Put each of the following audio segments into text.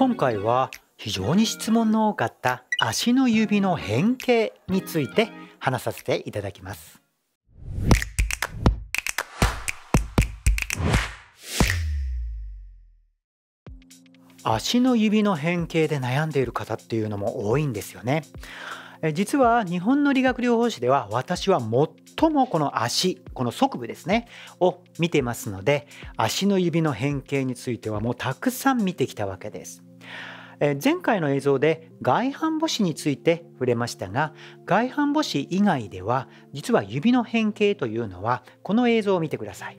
今回は非常に質問の多かった足の指の変形について話させていただきます。足の指の変形で悩んでいる方っていうのも多いんですよね。実は日本の理学療法士では私は最もこの足、この足部ですねを見てますので、足の指の変形についてはもうたくさん見てきたわけです。前回の映像で外反母趾について触れましたが、外反母趾以外では実は指の変形というのはこの映像を見てください。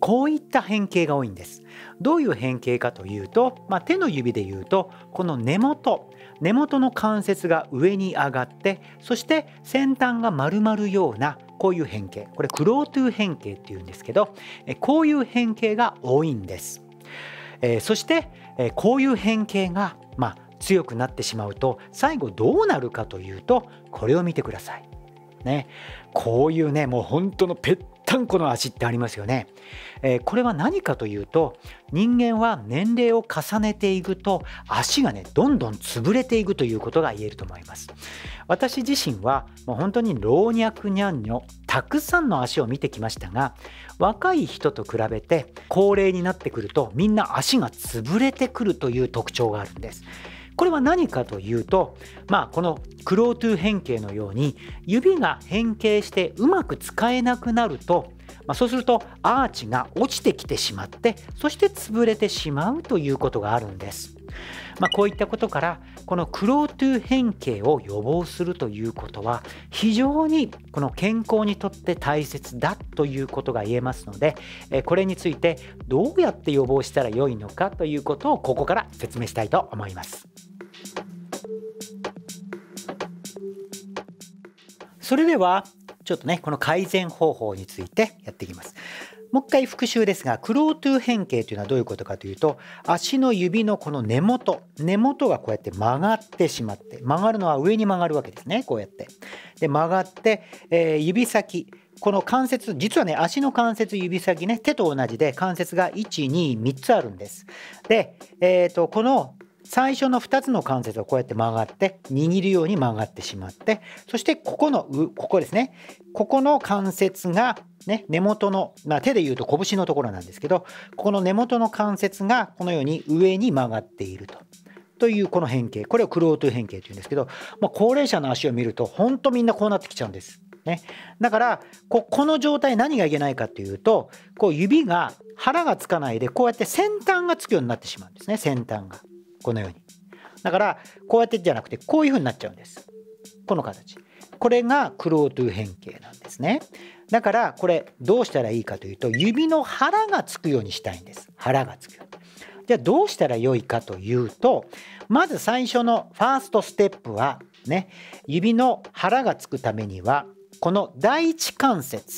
こういった変形が多いんです。どういう変形かというと、手の指でいうとこの根元の関節が上に上がって、そして先端が丸まるようなこういう変形、これクロートゥー変形っていうんですけど、こういう変形が多いんです。そしてこういう変形が強くなってしまうと最後どうなるかというと、これを見てくださいね。こういうね、もう本当のペッタンコの足ってありますよね。これは何かというと、人間は年齢を重ねていくと足がねどんどん潰れていくということが言えると思います。私自身はもう本当に老若男女たくさんの足を見てきましたが、若い人と比べて高齢になってくるとみんな足が潰れてくるという特徴があるんです。これは何かというと、このクロートゥー変形のように指が変形してうまく使えなくなると、そうするとアーチが落ちてきてしまって、そして潰れてしまうということがあるんです。こういったことから、このクロートゥー変形を予防するということは非常にこの健康にとって大切だということが言えますので、これについてどうやって予防したらよいのかということをここから説明したいと思います。それではちょっとね、この改善方法についてやっていきます。もう一回復習ですが、クロートゥー変形というのはどういうことかというと、足の指のこの根元がこうやって曲がってしまって、曲がるのは上に曲がるわけですね。こうやってで曲がって、指先、この関節、実はね足の関節、指先ね、手と同じで関節が1、2、3つあるんです。で、この最初の2つの関節をこうやって曲がって握るように曲がってしまって、そしてここですね、ここの関節が、根元の、手でいうと拳のところなんですけど、ここの根元の関節がこのように上に曲がっているというこの変形、これをクロートゥー変形というんですけど、高齢者の足を見ると本当みんなこうなってきちゃうんです。だからこの状態、何がいけないかというと、こう指が腹がつかないでこうやって先端がつくようになってしまうんですね。先端がこのように、だからこうやってじゃなくてこういう風になっちゃうんです。この形、これがクロートゥー変形なんですね。だからこれどうしたらいいかというと、指の腹がつくようにしたいんです。腹がつくように。じゃあどうしたらよいかというと、まず最初のファーストステップはね、指の腹がつくためにはこの第一関節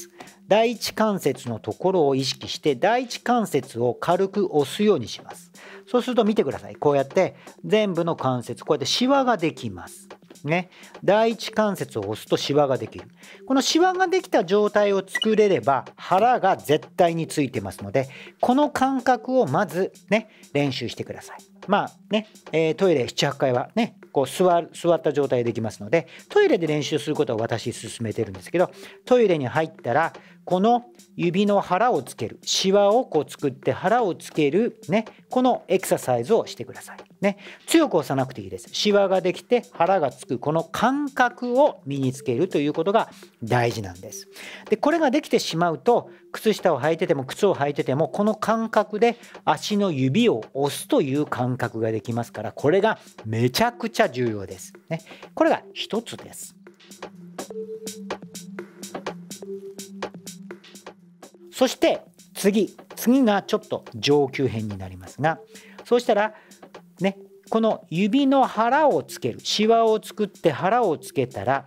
のところを意識して、第一関節を軽く押すようにします。そうすると見てください。こうやって全部の関節、こうやってシワができますね。第一関節を押すとシワができる。このシワができた状態を作れれば腹が絶対についてますので、この感覚をまずね練習してください。トイレ7、8回はねこう座った状態できますので、トイレで練習することを私勧めてるんですけど、トイレに入ったらこの指の腹をつける、シワをこう作って腹をつけるね、このエクササイズをしてくださいね。強く押さなくていいです。シワができて腹がつく、この感覚を身につけるということが大事なんです。でこれができてしまうと、靴下を履いてても靴を履いててもこの感覚で足の指を押すという感覚ができますから、これがめちゃくちゃ重要ですね。これが一つです。そして次がちょっと上級編になりますが、そうしたらね、この指の腹をつける、シワを作って腹をつけたら、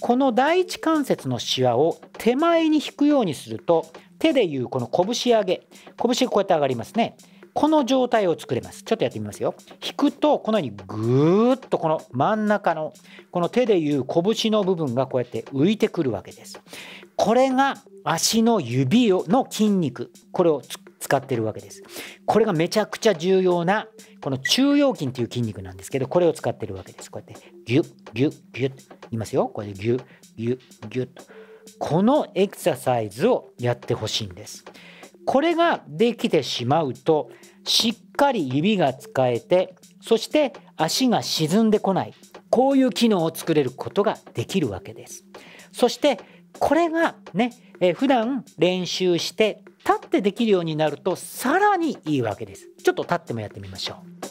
この第一関節のシワを手前に引くようにすると、手でいうこの拳上げ、拳がこうやって上がりますね。この状態を作れます。ちょっとやってみますよ。引くとこのようにぐーっとこの真ん中のこの手でいう拳の部分がこうやって浮いてくるわけです。これが足の指の筋肉、これを使ってるわけです。これがめちゃくちゃ重要なこの中腰筋という筋肉なんですけど、これを使ってるわけです。こうやってギュッギュッギュッと言いますよ。これでギュッギュッギュッとこのエクササイズをやってほしいんです。これができてしまうとしっかり指が使えて、そして足が沈んでこない、こういう機能を作れることができるわけです。そしてこれがね、普段練習して立ってできるようになるとさらにいいわけです。ちょっと立ってもやってみましょう。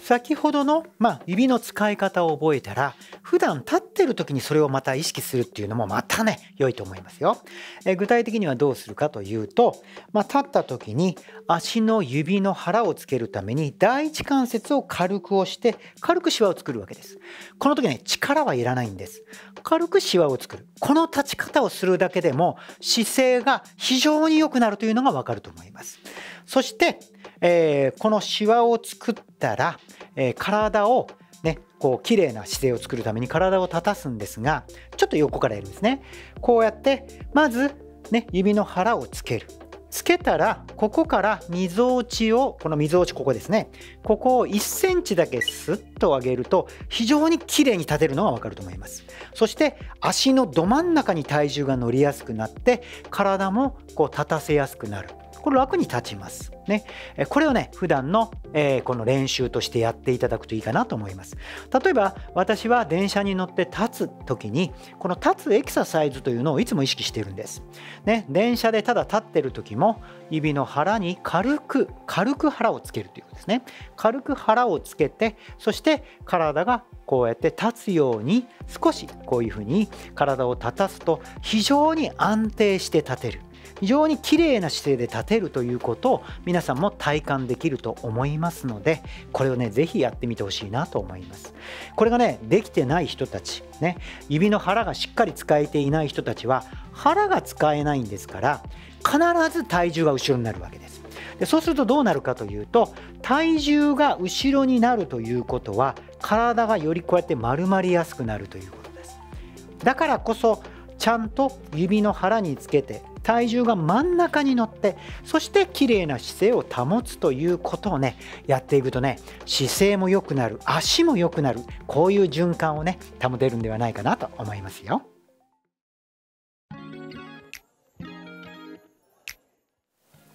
先ほどの、指の使い方を覚えたら、普段立ってる時にそれをまた意識するっていうのもまたね、良いと思いますよ。具体的にはどうするかというと、立った時に足の指の腹をつけるために第一関節を軽く押して軽くシワを作るわけです。この時ね、力はいらないんです。軽くシワを作る。この立ち方をするだけでも姿勢が非常に良くなるというのがわかると思います。そして、このシワを作ったら、体をこう綺麗な姿勢を作るために体を立たすんですが、ちょっと横からやるんですね。こうやってまずね、指の腹をつける。つけたらここからみぞおちを、このみぞおち、ここですね、ここを1センチだけスッと上げると非常に綺麗に立てるのがわかると思います。そして足のど真ん中に体重が乗りやすくなって、体もこう立たせやすくなる。これ楽に立ちますね。これをね、普段の、この練習としてやっていただくといいかなと思います。例えば私は電車に乗って立つ時に、この立つエクササイズというのをいつも意識しているんです、電車でただ立ってる時も指の腹に軽く腹をつけるということですね。軽く腹をつけて、そして体がこうやって立つように少しこういうふうに体を立たすと非常に安定して立てる。非常に綺麗な姿勢で立てるということを皆さんも体感できると思いますので、これをね、ぜひやってみてほしいなと思います。これがね、できてない人たち、指の腹がしっかり使えていない人たちは腹が使えないんですから、必ず体重が後ろになるわけです。で、そうするとどうなるかというと、体重が後ろになるということは体がよりこうやって丸まりやすくなるということです。だからこそちゃんと指の腹につけて体重が真ん中に乗って、そして綺麗な姿勢を保つということをね、やっていくとね、姿勢も良くなる、足も良くなる、こういう循環をね、保てるんではないかなと思いますよ。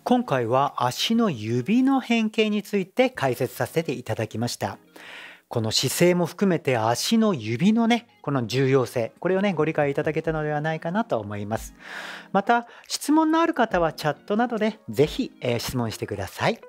今回は足の指の変形について解説させていただきました。この姿勢も含めて足の指のね、この重要性、これをね、ご理解いただけたのではないかなと思います。また質問のある方はチャットなどでぜひ質問してください。